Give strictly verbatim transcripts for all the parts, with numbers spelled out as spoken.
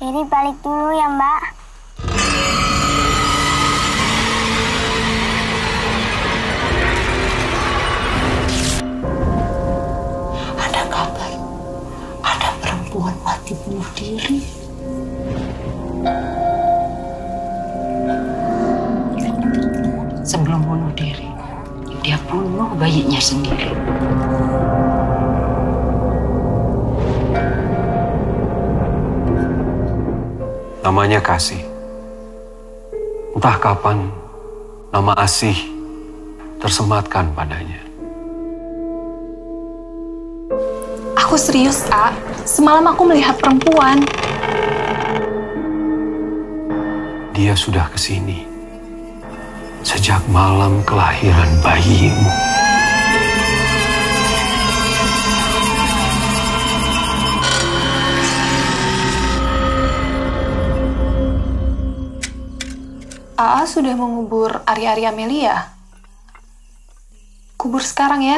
Jadi balik dulu ya, Mbak. Ada kabar, ada perempuan mati bunuh diri. Sebelum bunuh diri, dia bunuh bayinya sendiri. Namanya Kasih. Entah kapan nama Asih tersematkan padanya. Aku serius, A. Semalam aku melihat perempuan. Dia sudah kesini sejak malam kelahiran bayimu. A A sudah mengubur ari-ari Amelia. Kubur sekarang ya.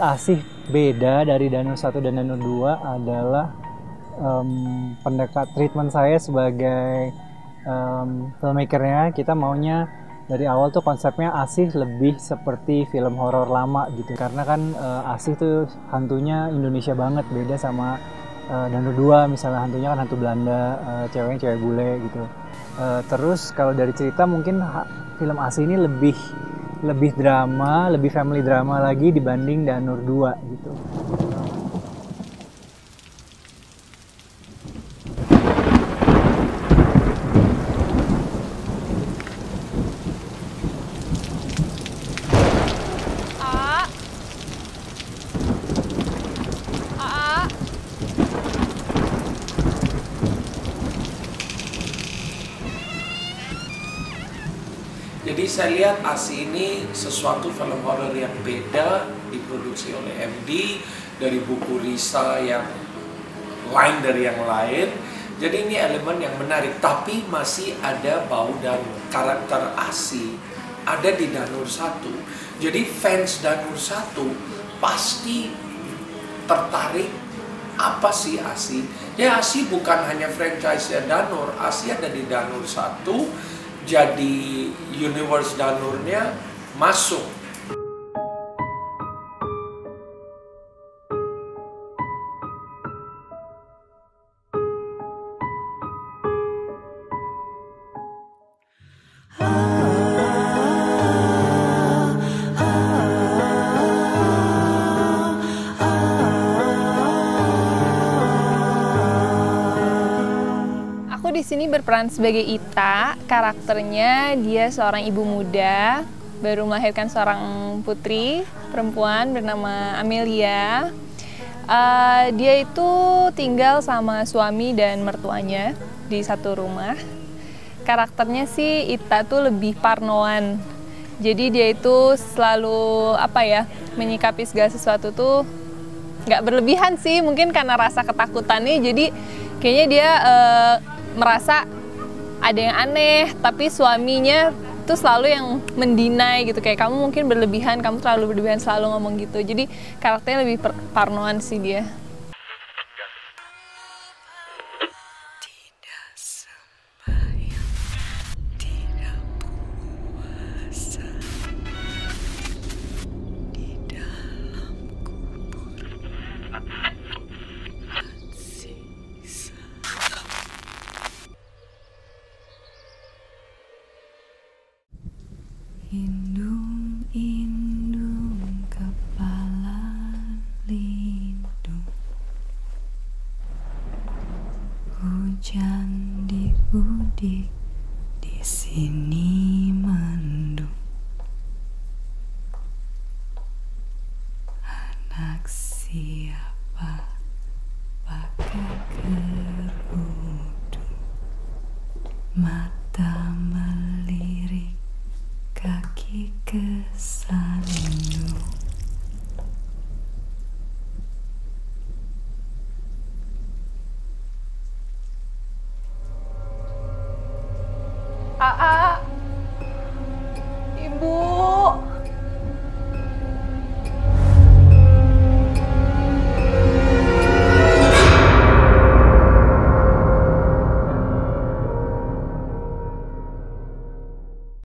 Asih beda dari Danur satu dan Danur dua adalah um, pendekat treatment saya sebagai um, filmmakernya. Kita maunya dari awal tuh konsepnya Asih lebih seperti film horor lama gitu, karena kan uh, Asih tuh hantunya Indonesia banget, beda sama uh, Danur dua misalnya hantunya kan hantu Belanda, uh, ceweknya cewek bule gitu. Uh, terus kalau dari cerita mungkin film Asih ini lebih lebih drama, lebih family drama lagi dibanding Danur dua gitu. Jadi saya lihat Asih ini sesuatu film horor yang beda, diproduksi oleh M D dari buku Risa yang lain dari yang lain. Jadi ini elemen yang menarik, tapi masih ada bau dan karakter Asih ada di Danur satu. Jadi fans Danur satu pasti tertarik apa sih Asih? Ya Asih bukan hanya franchise Danur, Asih ada di Danur satu. Jadi universe Danurnya masuk. Di sini berperan sebagai Ita. Karakternya dia seorang ibu muda baru melahirkan seorang putri perempuan bernama Amelia. Uh, dia itu tinggal sama suami dan mertuanya di satu rumah. Karakternya sih Ita tuh lebih parnoan. Jadi dia itu selalu apa ya, menyikapi segala sesuatu tuh nggak berlebihan sih, mungkin karena rasa ketakutannya. Jadi kayaknya dia e, merasa ada yang aneh, tapi suaminya tuh selalu yang mendinai gitu, kayak kamu mungkin berlebihan, kamu terlalu berlebihan, selalu ngomong gitu. Jadi karakternya lebih parnoan sih dia. Indung, indung, kepala lindung. Hujan diudik di sini.